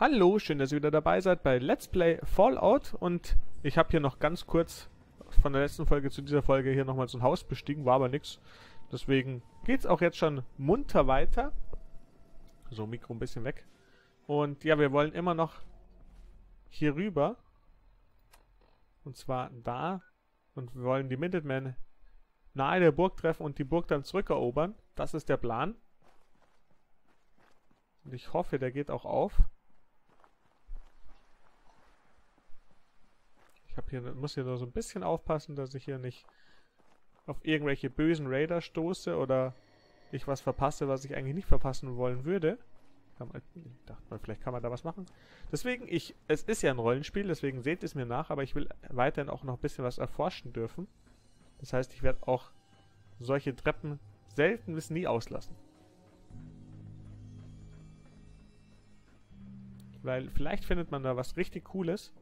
Hallo, schön, dass ihr wieder dabei seid bei Let's Play Fallout. Und ich habe hier noch ganz kurz von der letzten Folge zu dieser Folge hier nochmal so ein Haus bestiegen, war aber nichts. Deswegen geht es auch jetzt schon munter weiter. So, Mikro ein bisschen weg. Und ja, wir wollen immer noch hier rüber. Und zwar da. Und wir wollen die Minutemen nahe der Burg treffen und die Burg dann zurückerobern. Das ist der Plan. Und ich hoffe, der geht auch auf. Ich muss hier nur so ein bisschen aufpassen, dass ich hier nicht auf irgendwelche bösen Raider stoße oder ich was verpasse, was ich eigentlich nicht verpassen wollen würde. Ich dachte mal, vielleicht kann man da was machen. Deswegen, es ist ja ein Rollenspiel, deswegen seht es mir nach, aber ich will weiterhin auch noch ein bisschen was erforschen dürfen. Das heißt, ich werde auch solche Treppen selten bis nie auslassen. Weil vielleicht findet man da was richtig Cooles.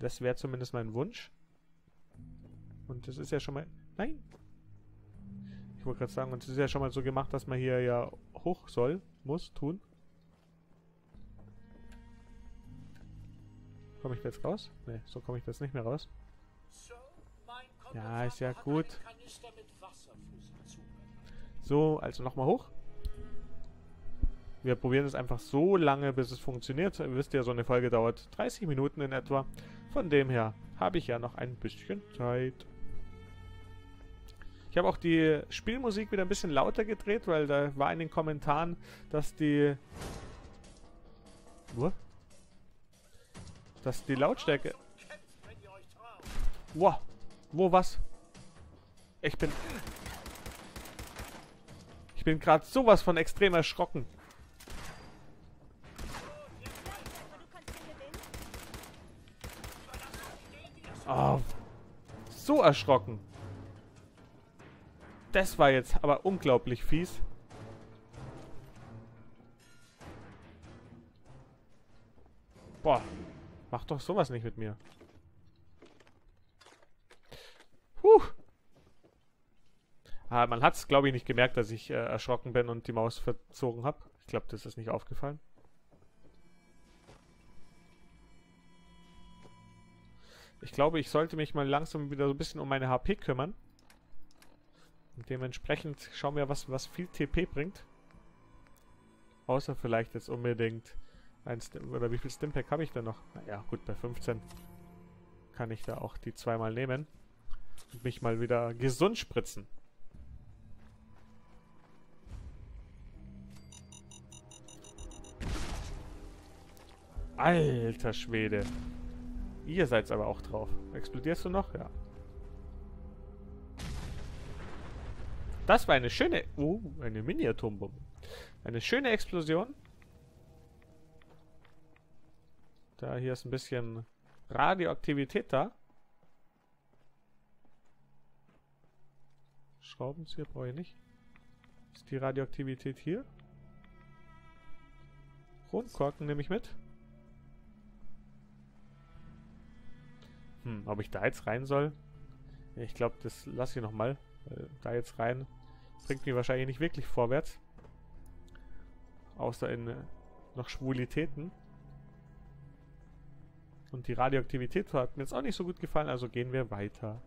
Das wäre zumindest mein Wunsch. Und das ist ja schon mal... Nein! Ich wollte gerade sagen, und es ist ja schon mal so gemacht, dass man hier ja hoch soll, muss, tun. Komme ich da jetzt raus? Ne, so komme ich da jetzt nicht mehr raus. Ja, ist ja gut. So, also nochmal hoch. Wir probieren es einfach so lange, bis es funktioniert. Ihr wisst ja, so eine Folge dauert 30 Minuten in etwa. Von dem her habe ich ja noch ein bisschen Zeit. Ich habe auch die Spielmusik wieder ein bisschen lauter gedreht, weil da war in den Kommentaren, dass die Lautstärke... Wow, wo was? Ich bin gerade sowas von extrem erschrocken. Oh, so erschrocken. Das war jetzt aber unglaublich fies. Boah, mach doch sowas nicht mit mir. Puh. Ah, man hat es, glaube ich, nicht gemerkt, dass ich erschrocken bin und die Maus verzogen habe. Ich glaube, das ist nicht aufgefallen. Ich glaube, ich sollte mich mal langsam wieder so ein bisschen um meine HP kümmern. Und dementsprechend schauen wir, was viel TP bringt. Außer vielleicht jetzt unbedingt ein Stim... Oder wie viel Stimpack habe ich denn noch? Naja, gut, bei 15 kann ich da auch die zweimal nehmen. Und mich mal wieder gesund spritzen. Alter Schwede. Ihr seid's aber auch drauf. Explodierst du noch? Ja. Das war eine schöne... Oh, eine Mini-Atombombe. Eine schöne Explosion. Da hier ist ein bisschen Radioaktivität da. Schraubenzieher brauche ich nicht. Ist die Radioaktivität hier? Kronkorken nehme ich mit. Ob ich da jetzt rein soll? Ich glaube, das lasse ich nochmal. Da jetzt rein bringt mich wahrscheinlich nicht wirklich vorwärts. Außer in noch Schwulitäten. Und die Radioaktivität hat mir jetzt auch nicht so gut gefallen, also gehen wir weiter.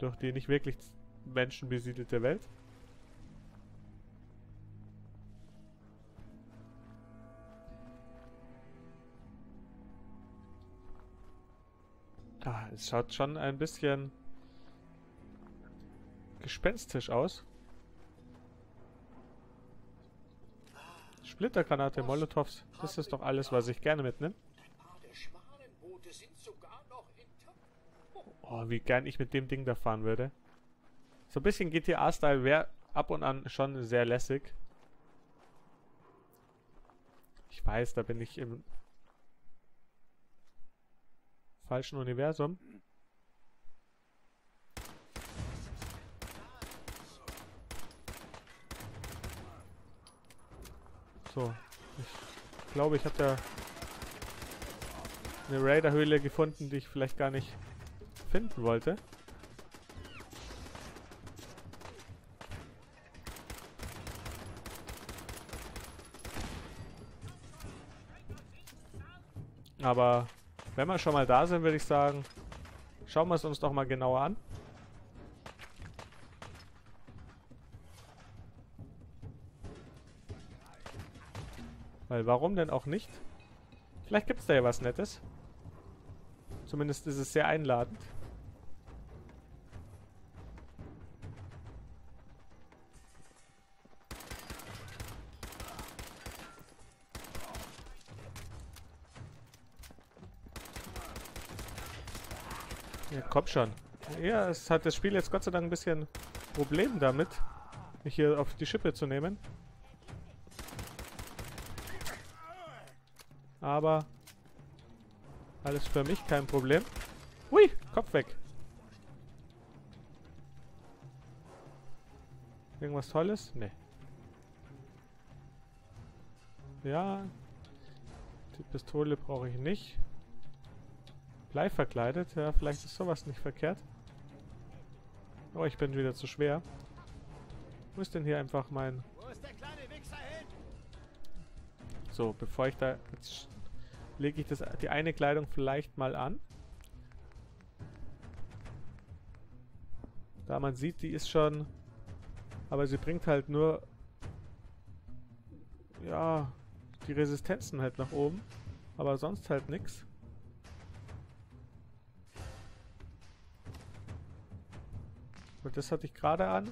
Durch die nicht wirklich menschenbesiedelte Welt. Es schaut schon ein bisschen gespenstisch aus. Splittergranate, Molotows, das ist doch alles, was ich gerne mitnehme. Oh, wie gern ich mit dem Ding da fahren würde. So ein bisschen GTA-Style wäre ab und an schon sehr lässig. Ich weiß, da bin ich im... falschen Universum. So, ich glaube, ich habe da eine Raiderhöhle gefunden, die ich vielleicht gar nicht finden wollte. Aber wenn wir schon mal da sind, würde ich sagen, schauen wir es uns doch mal genauer an. Weil warum denn auch nicht? Vielleicht gibt es da ja was Nettes. Zumindest ist es sehr einladend. Ja, komm schon. Ja, es hat das Spiel jetzt Gott sei Dank ein bisschen Probleme damit, mich hier auf die Schippe zu nehmen. Aber alles für mich kein Problem. Hui, Kopf weg. Irgendwas Tolles? Ne. Ja. Die Pistole brauche ich nicht. Blei verkleidet. Ja, vielleicht ist sowas nicht verkehrt. Oh, ich bin wieder zu schwer. Wo ist denn hier einfach mein... Wo ist der kleine Wichser hin? So, bevor ich da... Jetzt lege ich das, die eine Kleidung vielleicht mal an. Da man sieht, die ist schon... Aber sie bringt halt nur... Ja... Die Resistenzen halt nach oben. Aber sonst halt nichts. Und das hatte ich gerade an.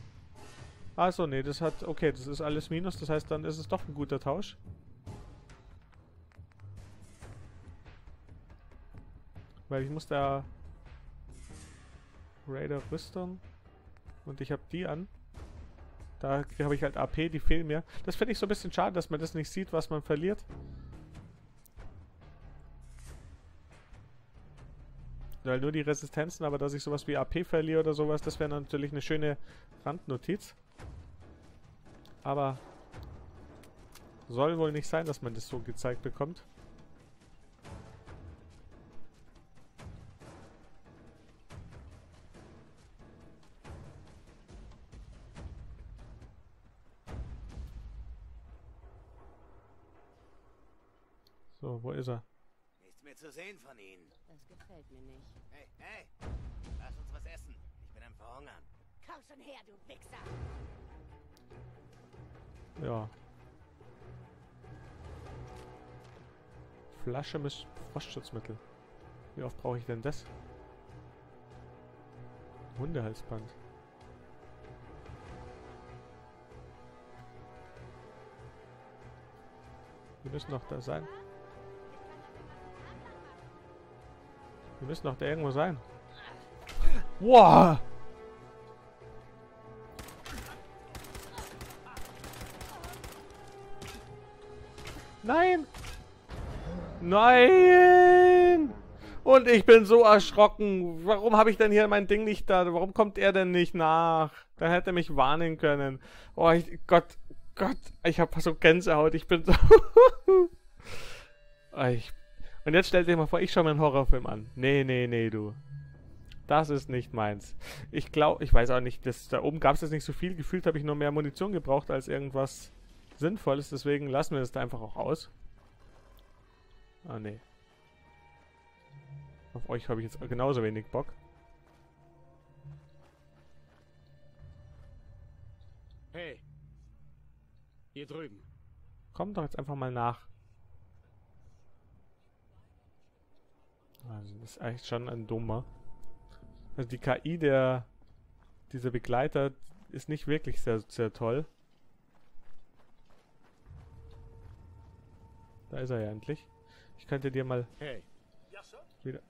Achso, nee, das hat... Okay, das ist alles Minus. Das heißt, dann ist es doch ein guter Tausch. Weil ich muss da... Raider Rüstung. Und ich habe die an. Da habe ich halt AP, die fehlen mir. Das finde ich so ein bisschen schade, dass man das nicht sieht, was man verliert. Weil nur die Resistenzen, aber dass ich sowas wie AP verliere oder sowas, das wäre natürlich eine schöne Randnotiz. Aber soll wohl nicht sein, dass man das so gezeigt bekommt. So, wo ist er? Nichts mehr zu sehen von Ihnen. Das gefällt mir nicht. Hey, hey! Lass uns was essen. Ich bin am Verhungern. Komm schon her, du Wichser! Ja. Flasche mit Frostschutzmittel. Wie oft brauche ich denn das? Hundehalsband. Wir müssen noch da sein. Wir müssen doch da irgendwo sein. Wow! Nein! Nein! Und ich bin so erschrocken. Warum habe ich denn hier mein Ding nicht da? Warum kommt er denn nicht nach? Da hätte er mich warnen können. Oh, Gott, Gott. Ich habe so Gänsehaut. Ich bin so... Und jetzt stell dir mal vor, ich schaue mir einen Horrorfilm an. Nee, nee, nee, du. Das ist nicht meins. Ich glaube, ich weiß auch nicht, da oben gab es jetzt nicht so viel. Gefühlt habe ich nur mehr Munition gebraucht als irgendwas Sinnvolles. Deswegen lassen wir das da einfach auch aus. Ah, nee. Auf euch habe ich jetzt genauso wenig Bock. Hey. Hier drüben. Komm doch jetzt einfach mal nach. Also das ist eigentlich schon ein dummer. Also die KI dieser Begleiter ist nicht wirklich sehr, sehr toll. Da ist er ja endlich. Ich könnte dir mal wieder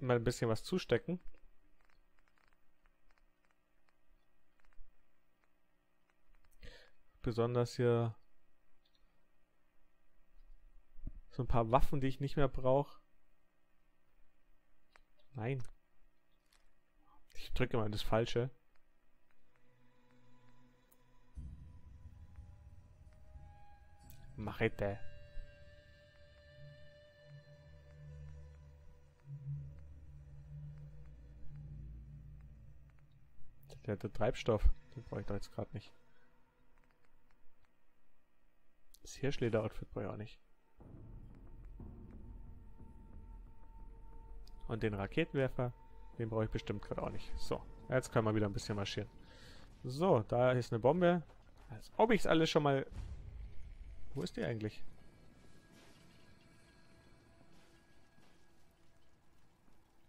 mal ein bisschen was zustecken. Besonders hier so ein paar Waffen, die ich nicht mehr brauche. Nein. Ich drücke mal das Falsche. Machete. Der hat den Treibstoff. Den brauche ich doch jetzt gerade nicht. Das Hirschleder-Outfit brauche ich auch nicht. Und den Raketenwerfer, den brauche ich bestimmt gerade auch nicht. So, jetzt können wir wieder ein bisschen marschieren. So, da ist eine Bombe. Als ob ich es alles schon mal... Wo ist die eigentlich?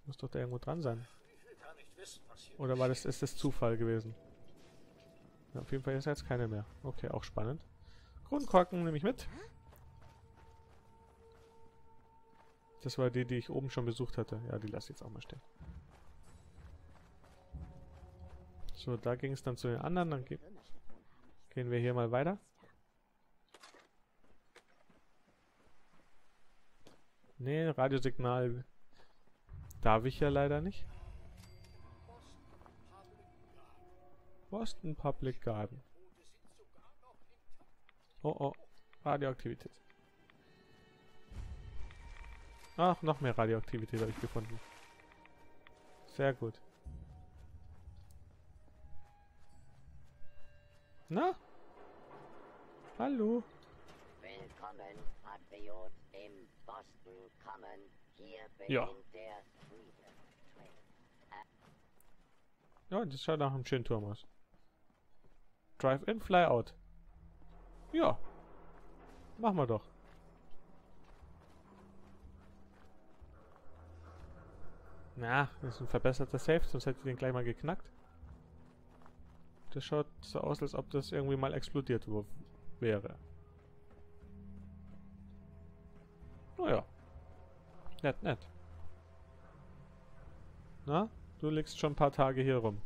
Muss doch da irgendwo dran sein. Oder war das, ist das Zufall gewesen? Ja, auf jeden Fall ist jetzt keine mehr. Okay, auch spannend. Grundkorken nehme ich mit. Das war die, die ich oben schon besucht hatte. Ja, die lasse ich jetzt auch mal stehen. So, da ging es dann zu den anderen. Dann gehen wir hier mal weiter. Ne, Radiosignal darf ich ja leider nicht. Boston Public Garden. Oh, oh. Radioaktivität. Ach, noch mehr Radioaktivität habe ich gefunden. Sehr gut. Na? Hallo. Willkommen, Patriot, im Boston Common. Hier beginnt der Frieden. Ja, das schaut nach einem schönen Turm aus. Drive-in, Fly-out. Ja. Machen wir doch. Na, das ist ein verbesserter Safe, sonst hätte ich den gleich mal geknackt. Das schaut so aus, als ob das irgendwie mal explodiert wäre. Naja. Nett, nett. Na, du liegst schon ein paar Tage hier rum.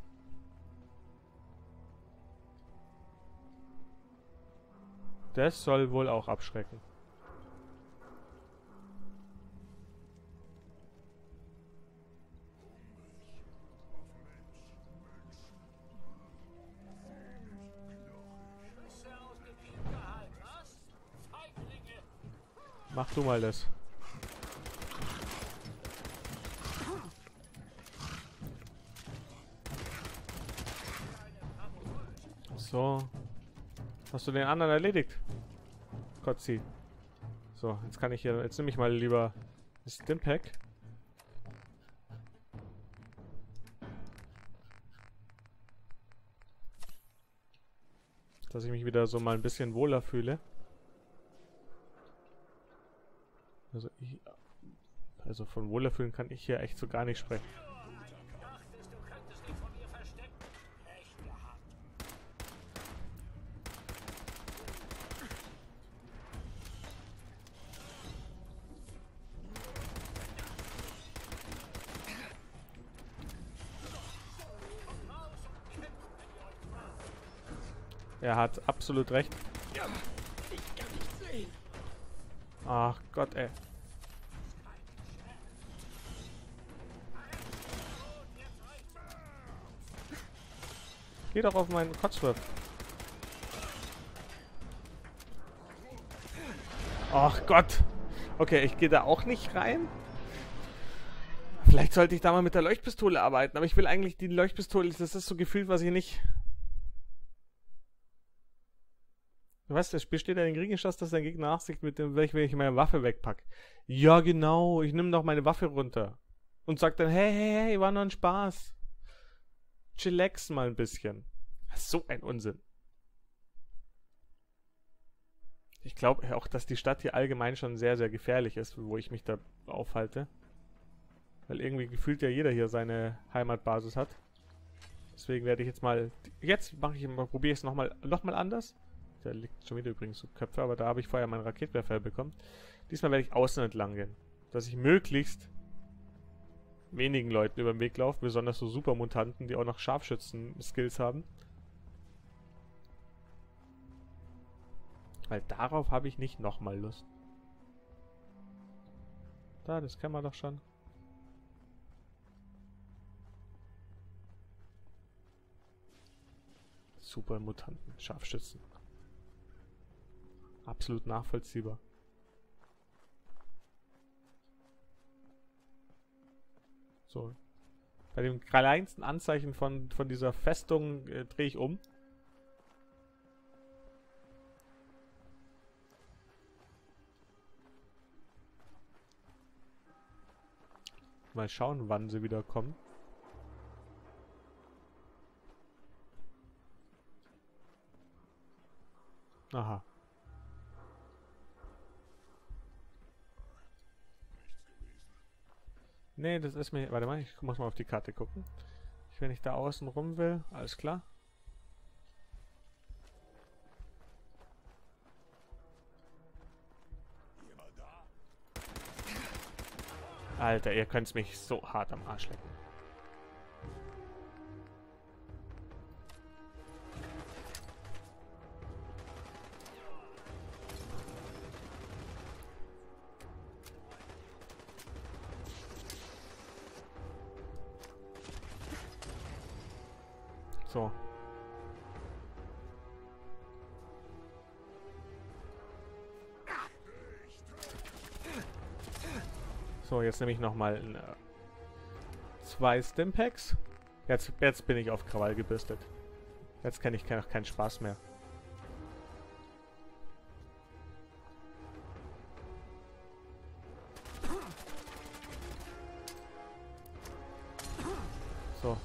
Das soll wohl auch abschrecken. Mach du mal das. So. Hast du den anderen erledigt? Kotzi. So, jetzt kann ich hier... Jetzt nehme ich mal lieber das Stimpack. Dass ich mich wieder so mal ein bisschen wohler fühle. Also, von Wohlerfühlen kann ich hier echt so gar nicht sprechen. Er hat absolut recht. Ich kann nicht sehen. Ach Gott, ey. Geh doch auf meinen Kotzwurf. Ach Gott. Okay, ich gehe da auch nicht rein. Vielleicht sollte ich da mal mit der Leuchtpistole arbeiten, aber ich will eigentlich die Leuchtpistole, das ist so gefühlt, was ich nicht... Was, das Spiel steht ja in den Kriegen, dass dein Gegner nachsieht, mit dem ich meine Waffe wegpacke. Ja, genau, ich nehme doch meine Waffe runter. Und sag dann, hey, hey, hey, war nur ein Spaß. Chillax mal ein bisschen. So ein Unsinn. Ich glaube auch, dass die Stadt hier allgemein schon sehr, sehr gefährlich ist, wo ich mich da aufhalte. Weil irgendwie gefühlt ja jeder hier seine Heimatbasis hat. Deswegen werde ich jetzt mal... Jetzt probiere ich es nochmal anders. Da liegt schon wieder übrigens so Köpfe, aber da habe ich vorher meinen Raketenwerfer bekommen. Diesmal werde ich außen entlang gehen. Dass ich möglichst... wenigen Leuten über den Weg laufen, besonders so Supermutanten, die auch noch Scharfschützen-Skills haben. Weil darauf habe ich nicht nochmal Lust. Da, das kennen wir doch schon. Supermutanten, Scharfschützen. Absolut nachvollziehbar. So. Bei dem kleinsten Anzeichen von dieser Festung drehe ich um. Mal schauen, wann sie wieder kommen. Aha. Nee, das ist mir... Warte mal, ich muss mal auf die Karte gucken. Wenn ich da außen rum will, alles klar. Alter, ihr könnt mich so hart am Arsch lecken. So. So, jetzt nehme ich nochmal 2 Stimpacks. Jetzt bin ich auf Krawall gebürstet. Jetzt kenne ich keinen Spaß mehr. So.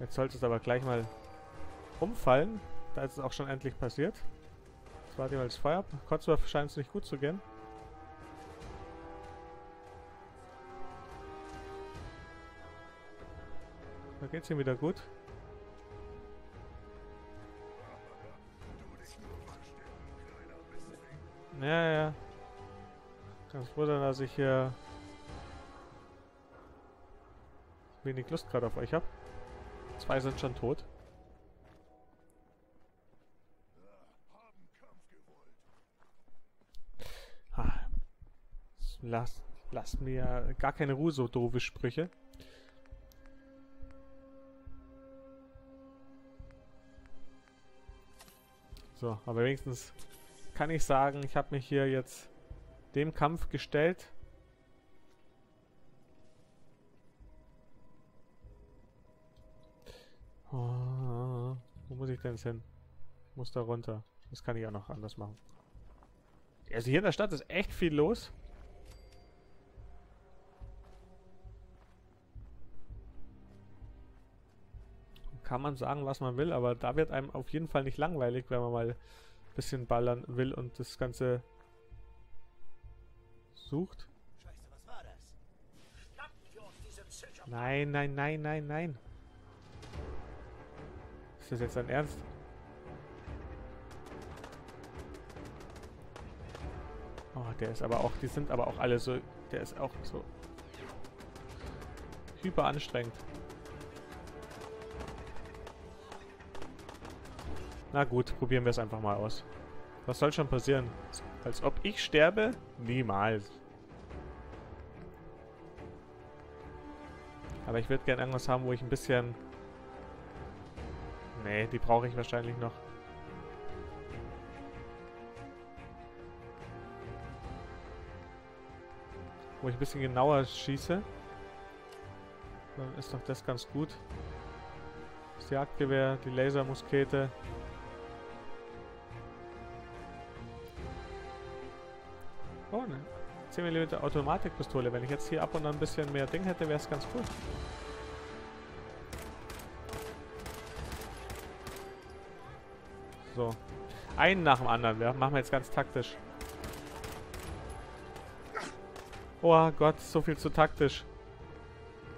Jetzt sollte es aber gleich mal umfallen. Da ist es auch schon endlich passiert. Jetzt warte ich mal das Feuer ab. Kotzwurf scheint es nicht gut zu gehen. Da geht's ihm wieder gut. Ja, ja. Ganz froh sein, dass ich hier wenig Lust gerade auf euch habe. 2 sind schon tot. Ah. Lasst mir gar keine Ruhe, so doofe Sprüche. So, aber wenigstens kann ich sagen, ich habe mich hier jetzt dem Kampf gestellt. Oh, wo muss ich denn jetzt hin? Ich muss da runter. Das kann ich auch noch anders machen. Also hier in der Stadt ist echt viel los. Kann man sagen, was man will, aber da wird einem auf jeden Fall nicht langweilig, wenn man mal ein bisschen ballern will und das Ganze sucht. Scheiße, was war das? Nein, nein, nein, nein, nein. Ist das jetzt dein Ernst? Oh, der ist aber auch, die sind aber auch alle so, der ist auch so hyper anstrengend. Na gut, probieren wir es einfach mal aus. Was soll schon passieren? Als ob ich sterbe? Niemals. Aber ich würde gerne irgendwas haben, wo ich ein bisschen... Nee, die brauche ich wahrscheinlich noch. Wo ich ein bisschen genauer schieße. Dann ist doch das ganz gut. Das Jagdgewehr, die Lasermuskete... Oh, ne. 10 mm Automatikpistole. Wenn ich jetzt hier ab und an ein bisschen mehr Ding hätte, wäre es ganz cool. So. Einen nach dem anderen. Wir machen jetzt ganz taktisch. Oh Gott, so viel zu taktisch.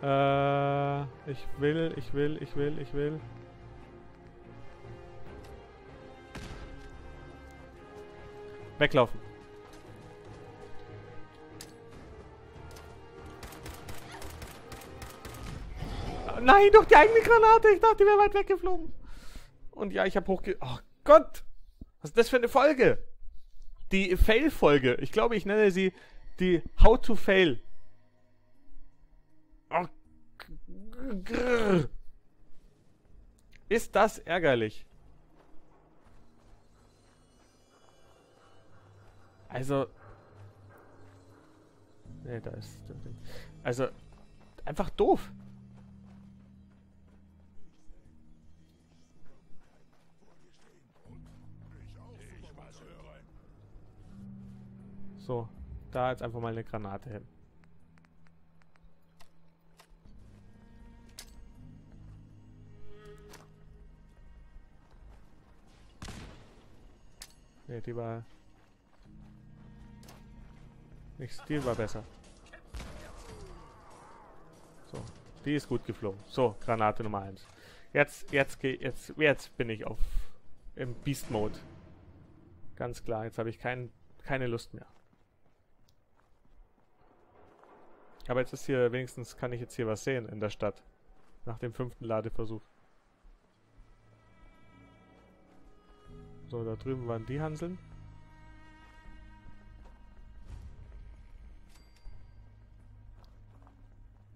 Ich will. Weglaufen. Nein, durch die eigene Granate. Ich dachte, die wäre weit weggeflogen. Und ja, ich habe Oh Gott! Was ist das für eine Folge? Die Fail-Folge. Ich glaube, ich nenne sie die How to Fail. Oh. Ist das ärgerlich? Also... Ne, da ist... Also... Einfach doof. So, da jetzt einfach mal eine Granate hin. Ne, die war... Nichts, die war besser. So, die ist gut geflogen. So, Granate Nummer 1. Jetzt bin ich auf... im Beast-Mode. Ganz klar, jetzt habe ich keine Lust mehr. Aber jetzt ist hier, wenigstens kann ich jetzt hier was sehen in der Stadt. Nach dem 5. Ladeversuch. So, da drüben waren die Hanseln.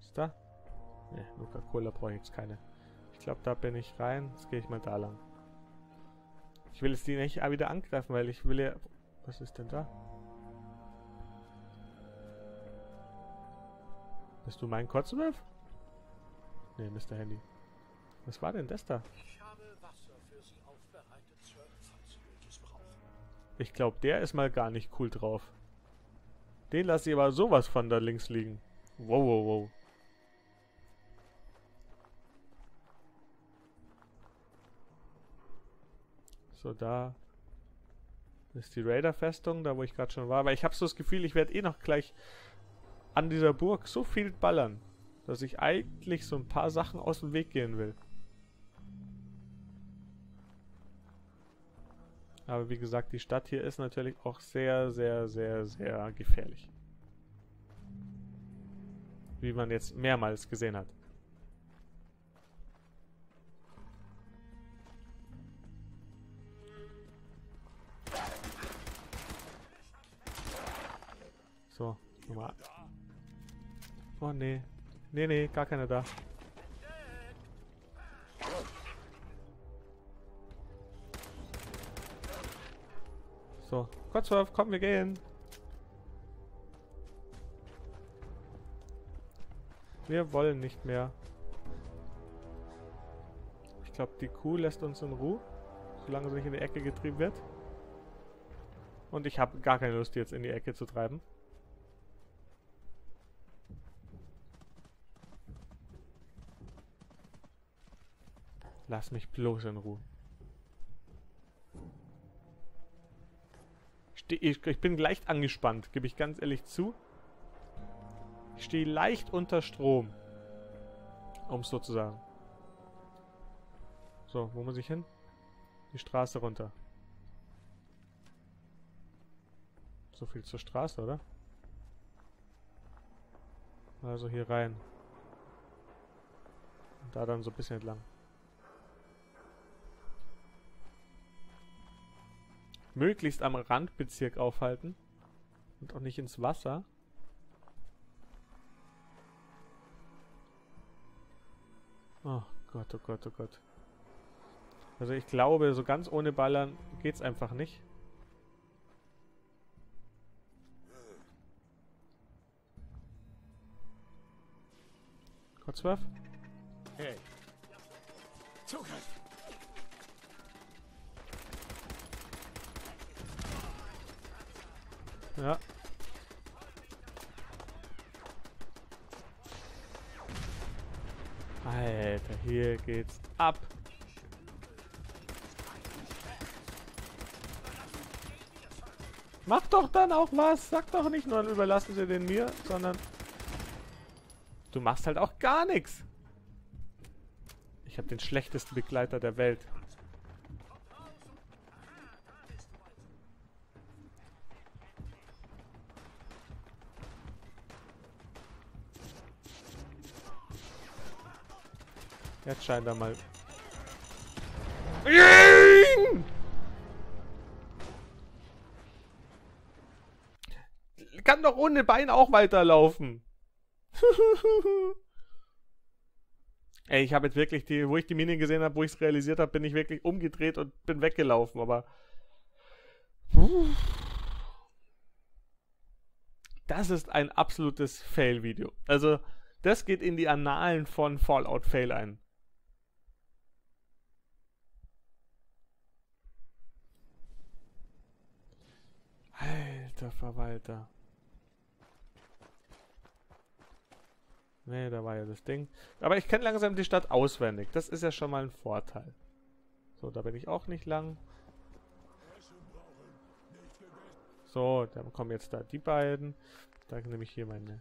Ist da? Ne, Coca-Cola brauche ich jetzt keine. Ich glaube, da bin ich rein. Jetzt gehe ich mal da lang. Ich will jetzt die nicht wieder angreifen, weil ich will ja... Was ist denn da? Bist du mein Kotzwurf? Ne, Mr. Handy. Was war denn das da? Ich habe Wasser für Sie aufbereitet, Sir, falls Sie welches brauchen. Ich glaube, der ist mal gar nicht cool drauf. Den lasse ich aber sowas von da links liegen. Wow, wow, wow. So, da ist die Raider-Festung, da wo ich gerade schon war. Aber ich habe so das Gefühl, ich werde eh noch gleich an dieser Burg so viel ballern, dass ich eigentlich so ein paar Sachen aus dem Weg gehen will. Aber wie gesagt, die Stadt hier ist natürlich auch sehr, sehr, sehr, sehr gefährlich. Wie man jetzt mehrmals gesehen hat. So, nochmal. Oh nee. Nee, nee, gar keiner da. So, Kotzwurf, komm, wir gehen. Wir wollen nicht mehr. Ich glaube, die Kuh lässt uns in Ruhe, solange sie nicht in die Ecke getrieben wird. Und ich habe gar keine Lust, die jetzt in die Ecke zu treiben. Lass mich bloß in Ruhe. Ich bin leicht angespannt, gebe ich ganz ehrlich zu. Ich stehe leicht unter Strom. Um es so zu sagen. So, wo muss ich hin? Die Straße runter. So viel zur Straße, oder? Also hier rein. Und da dann so ein bisschen entlang. Möglichst am Randbezirk aufhalten und auch nicht ins Wasser. Oh Gott, oh Gott, oh Gott. Also ich glaube, so ganz ohne Ballern geht's einfach nicht. Kotzwurf? Hey. Zugriff! Ja. Alter, hier geht's ab. Mach doch dann auch was. Sag doch nicht nur, überlassen Sie den mir, sondern... Du machst halt auch gar nichts. Ich habe den schlechtesten Begleiter der Welt. Jetzt scheint er mal. Kann doch ohne Bein auch weiterlaufen. Ey, ich habe jetzt wirklich die, wo ich die Mine gesehen habe, wo ich es realisiert habe, bin ich wirklich umgedreht und bin weggelaufen, aber. Das ist ein absolutes Fail-Video. Also, das geht in die Annalen von Fallout Fail ein. Alter Verwalter. Ne, da war ja das Ding. Aber ich kenne langsam die Stadt auswendig. Das ist ja schon mal ein Vorteil. So, da bin ich auch nicht lang. So, dann kommen jetzt da die beiden. Da nehme ich hier meine.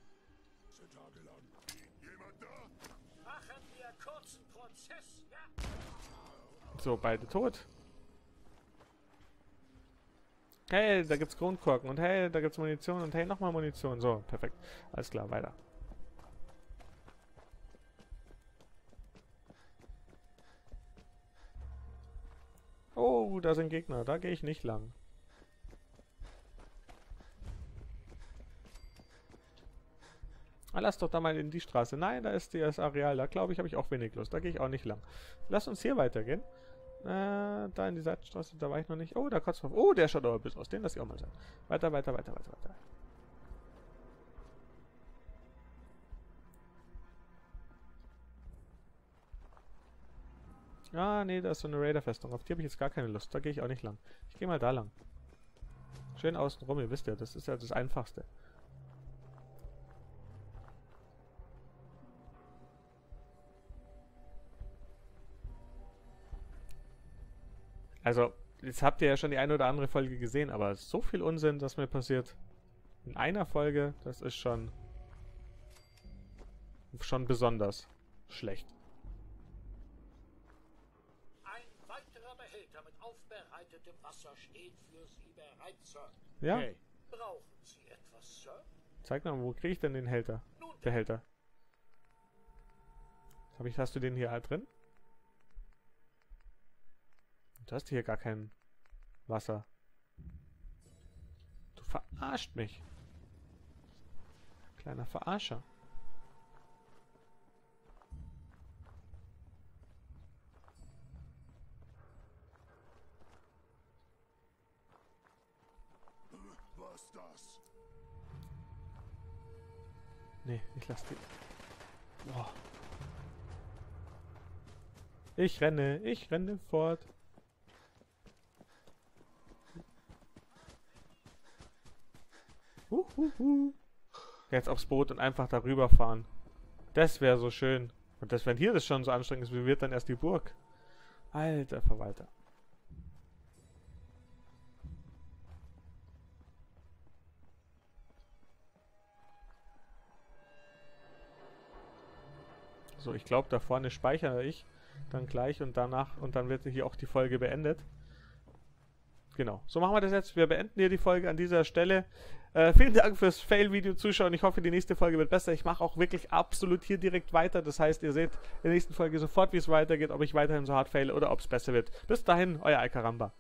So, beide tot. Hey, da gibt's Kronkorken und hey, da gibt's Munition und hey, nochmal Munition. So, perfekt. Alles klar, weiter. Oh, da sind Gegner. Da gehe ich nicht lang. Lass doch da mal in die Straße. Nein, da ist das Areal. Da glaube ich, habe ich auch wenig Lust. Da gehe ich auch nicht lang. Lass uns hier weitergehen. Da in die Seitenstraße, da war ich noch nicht. Oh, da kotzt man. Oh, der schaut aber bis aus. Den lasse ich auch mal sein. Weiter, weiter, weiter, weiter, weiter. Ah, nee, da ist so eine Raider-Festung. Auf die habe ich jetzt gar keine Lust. Da gehe ich auch nicht lang. Ich gehe mal da lang. Schön außen rum, ihr wisst ja, das ist ja das Einfachste. Also, jetzt habt ihr ja schon die eine oder andere Folge gesehen, aber so viel Unsinn, das mir passiert in einer Folge, das ist schon besonders schlecht. Ein weiterer Behälter mit aufbereitetem Wasser steht für Sie bereit, Sir. Ja. Okay. Brauchen Sie etwas, Sir? Zeig mal, wo kriege ich denn den Behälter? Hast du den hier halt drin? Du hast hier gar kein Wasser. Du verarscht mich. Kleiner Verarscher. Was ist das? Nee, ich lass die. Boah. Ich renne fort. Jetzt aufs Boot und einfach darüber fahren. Das wäre so schön. Und das, wenn hier das schon so anstrengend ist, wie wird dann erst die Burg? Alter Verwalter. So, ich glaube, da vorne speichere ich dann gleich und danach und dann wird hier auch die Folge beendet. Genau, so machen wir das jetzt. Wir beenden hier die Folge an dieser Stelle. Vielen Dank fürs Fail-Video zuschauen. Ich hoffe, die nächste Folge wird besser. Ich mache auch wirklich absolut hier direkt weiter. Das heißt, ihr seht in der nächsten Folge sofort, wie es weitergeht, ob ich weiterhin so hart faile oder ob es besser wird. Bis dahin, euer Eikarrramba.